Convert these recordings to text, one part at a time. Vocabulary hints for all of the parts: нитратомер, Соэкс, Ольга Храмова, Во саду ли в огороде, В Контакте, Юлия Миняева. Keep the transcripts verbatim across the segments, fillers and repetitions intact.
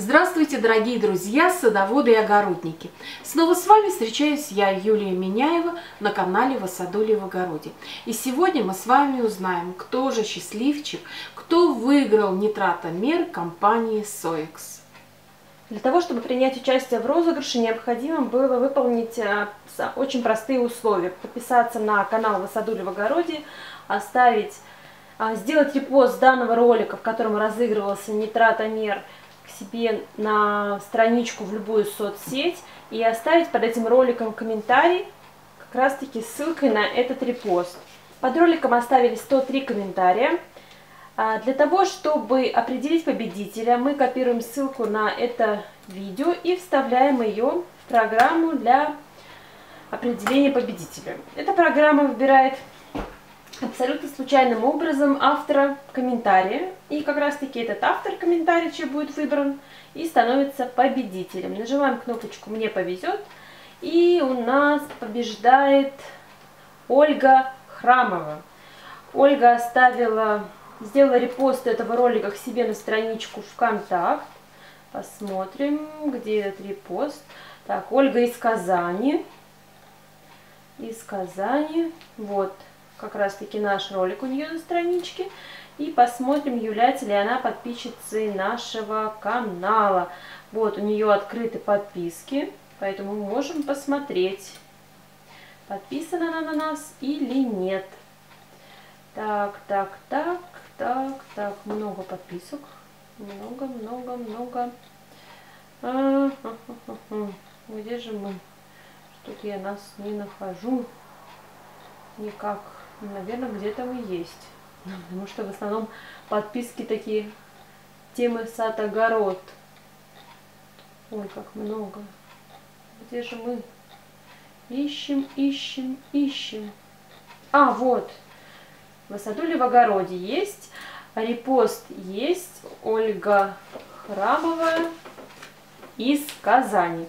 Здравствуйте, дорогие друзья, садоводы и огородники! Снова с вами встречаюсь я, Юлия Миняева, на канале «Во саду ли в огороде». И сегодня мы с вами узнаем, кто же счастливчик, кто выиграл нитратомер компании Соэкс. Для того, чтобы принять участие в розыгрыше, необходимо было выполнить очень простые условия. Подписаться на канал «Во саду ли в огороде», оставить, сделать репост данного ролика, в котором разыгрывался нитратомер, себе на страничку в любую соцсеть и оставить под этим роликом комментарий, как раз таки ссылкой на этот репост. Под роликом оставили сто три комментария. Для того, чтобы определить победителя, мы копируем ссылку на это видео и вставляем ее в программу для определения победителя. Эта программа выбирает абсолютно случайным образом автора комментария. И как раз таки этот автор комментария, чей будет выбран, и становится победителем. Нажимаем кнопочку «Мне повезет». И у нас побеждает Ольга Храмова. Ольга оставила, сделала репост этого ролика к себе на страничку ВКонтакте. Посмотрим, где этот репост. Так, Ольга из Казани. Из Казани. Вот. Как раз таки наш ролик у нее на страничке. И посмотрим, является ли она подписчицей нашего канала. Вот, у нее открыты подписки, поэтому мы можем посмотреть, подписана она на нас или нет. Так, так, так, так, так, много подписок. Много, много, много. А, а, а, а. Где же мы? Что-то я нас не нахожу никак. Наверное, где-то мы есть. Потому что в основном подписки такие, темы сад-огород. Ой, как много. Где же мы? Ищем, ищем, ищем. А, вот. «Во саду ли в огороде» есть. Репост есть. Ольга Храмова из Казани.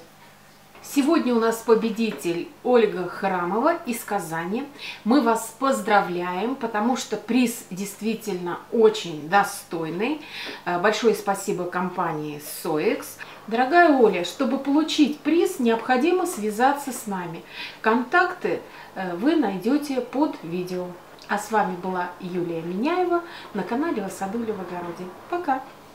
Сегодня у нас победитель Ольга Храмова из Казани. Мы вас поздравляем, потому что приз действительно очень достойный. Большое спасибо компании Соэкс. Дорогая Оля, чтобы получить приз, необходимо связаться с нами. Контакты вы найдете под видео. А с вами была Юлия Миняева на канале «Во саду ли в огороде». Пока!